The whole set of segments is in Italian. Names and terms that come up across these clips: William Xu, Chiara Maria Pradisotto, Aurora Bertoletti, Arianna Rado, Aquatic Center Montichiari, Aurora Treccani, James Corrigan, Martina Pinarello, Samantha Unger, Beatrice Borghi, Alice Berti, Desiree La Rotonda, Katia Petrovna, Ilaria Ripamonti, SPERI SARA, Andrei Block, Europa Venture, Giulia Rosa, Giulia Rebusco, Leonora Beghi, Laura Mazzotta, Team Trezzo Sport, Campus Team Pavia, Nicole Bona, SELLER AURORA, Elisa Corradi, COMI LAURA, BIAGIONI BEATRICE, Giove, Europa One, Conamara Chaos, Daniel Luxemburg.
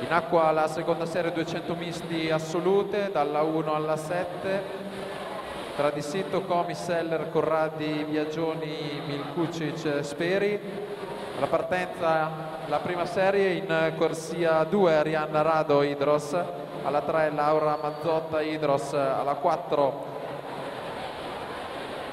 In acqua la seconda serie 200 misti assolute, dalla 1 alla 7, tra Di Sito, Comi, Seller, Corradi, Biagioni, Milkucic, Speri. Alla partenza la prima serie, in corsia 2 Arianna Rado Idros, alla 3 Laura Mazzotta Idros, alla 4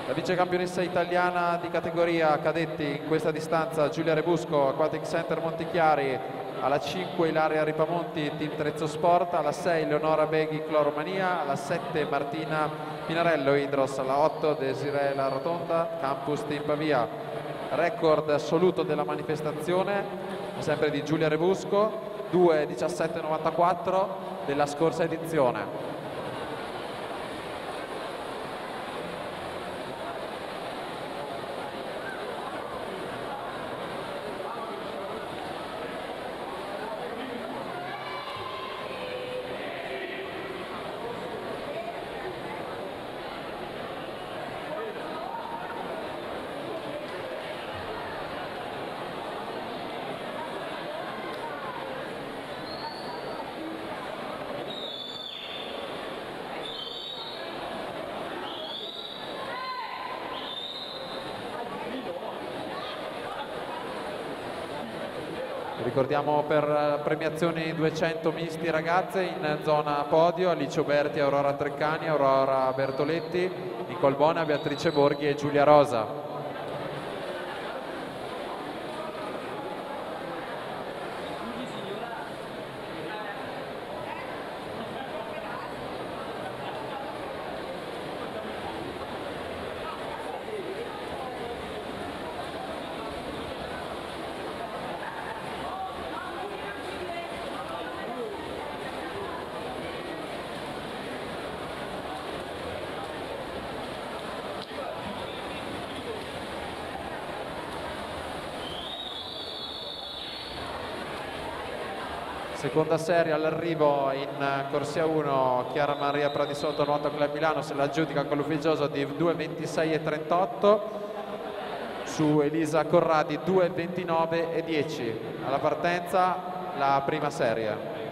la vicecampionessa italiana di categoria cadetti in questa distanza Giulia Rebusco, Aquatic Center Montichiari, alla 5 Ilaria Ripamonti, Team Trezzo Sport, alla 6 Leonora Beghi, Cloromania, alla 7 Martina Pinarello, Idros, alla 8 Desiree La Rotonda, Campus Team Pavia. Record assoluto della manifestazione, sempre di Giulia Rebusco, 2.17.94 della scorsa edizione. Ricordiamo per premiazioni 200 misti ragazze in zona podio: Alice Berti, Aurora Treccani, Aurora Bertoletti, Nicole Bona, Beatrice Borghi e Giulia Rosa. Seconda serie all'arrivo, in corsia 1 Chiara Maria Pradisotto, Nuoto Club Milano, se la aggiudica con l'ufficioso di 2.26.38 su Elisa Corradi 2.29.10. Alla partenza la prima serie.